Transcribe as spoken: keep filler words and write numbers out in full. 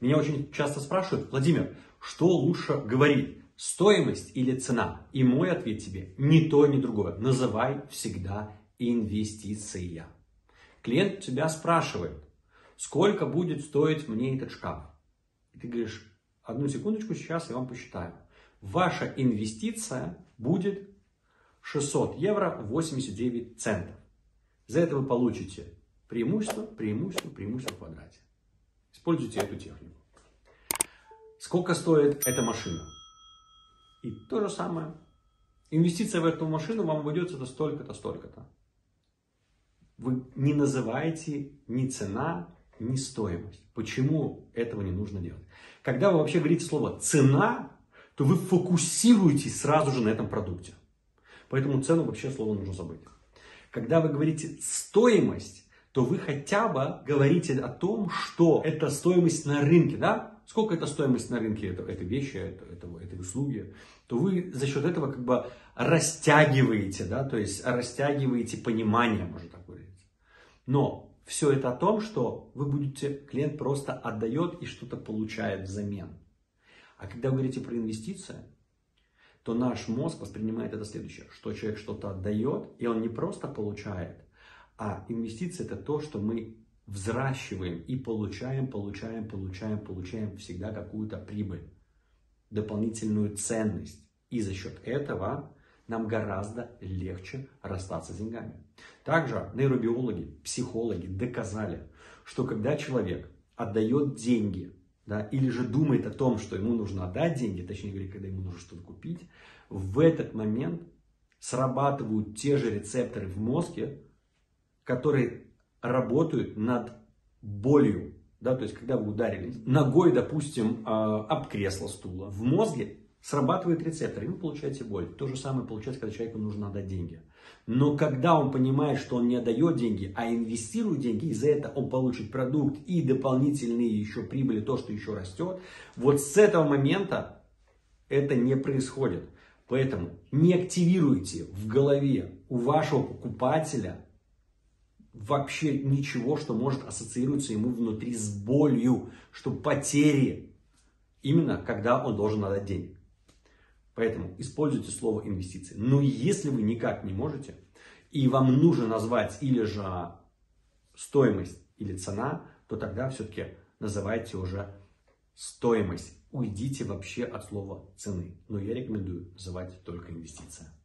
Меня очень часто спрашивают: Владимир, что лучше говорить, стоимость или цена? И мой ответ тебе: ни то, ни другое. Называй всегда инвестиция. Клиент тебя спрашивает: сколько будет стоить мне этот шкаф? И ты говоришь: одну секундочку, сейчас я вам посчитаю. Ваша инвестиция будет шестьсот евро восемьдесят девять центов. За это вы получите преимущество, преимущество, преимущество в квадрате. Используйте эту технику. Сколько стоит эта машина? И то же самое. Инвестиция в эту машину вам обойдется столько-то, столько-то. Вы не называете ни цена, ни стоимость. Почему этого не нужно делать? Когда вы вообще говорите слово «цена», то вы фокусируетесь сразу же на этом продукте. Поэтому цену вообще слово нужно забыть. Когда вы говорите «стоимость», то вы хотя бы говорите о том, что это стоимость на рынке, да? Сколько это стоимость на рынке этой это вещи, это, этого, этой услуги, то вы за счет этого как бы растягиваете, да? То есть растягиваете понимание, можно так говорить. Но все это о том, что вы будете, клиент просто отдает и что-то получает взамен. А когда вы говорите про инвестиции, то наш мозг воспринимает это следующее, что человек что-то отдает, и он не просто получает, а инвестиции — это то, что мы взращиваем и получаем, получаем, получаем, получаем всегда какую-то прибыль, дополнительную ценность. И за счет этого нам гораздо легче расстаться с деньгами. Также нейробиологи, психологи доказали, что когда человек отдает деньги, да, или же думает о том, что ему нужно отдать деньги, точнее говоря, когда ему нужно что-то купить, в этот момент срабатывают те же рецепторы в мозге, которые работают над болью. Да, то есть, когда вы ударили ногой, допустим, об кресло стула, в мозге срабатывает рецептор, и вы получаете боль. То же самое получается, когда человеку нужно отдать деньги. Но когда он понимает, что он не отдает деньги, а инвестирует деньги, и за это он получит продукт и дополнительные еще прибыли, то, что еще растет, вот с этого момента это не происходит. Поэтому не активируйте в голове у вашего покупателя вообще ничего, что может ассоциироваться ему внутри с болью, что потери, именно когда он должен отдать деньги. Поэтому используйте слово инвестиции. Но если вы никак не можете, и вам нужно назвать или же стоимость, или цена, то тогда все-таки называйте уже стоимость. Уйдите вообще от слова цены. Но я рекомендую называть только инвестиция.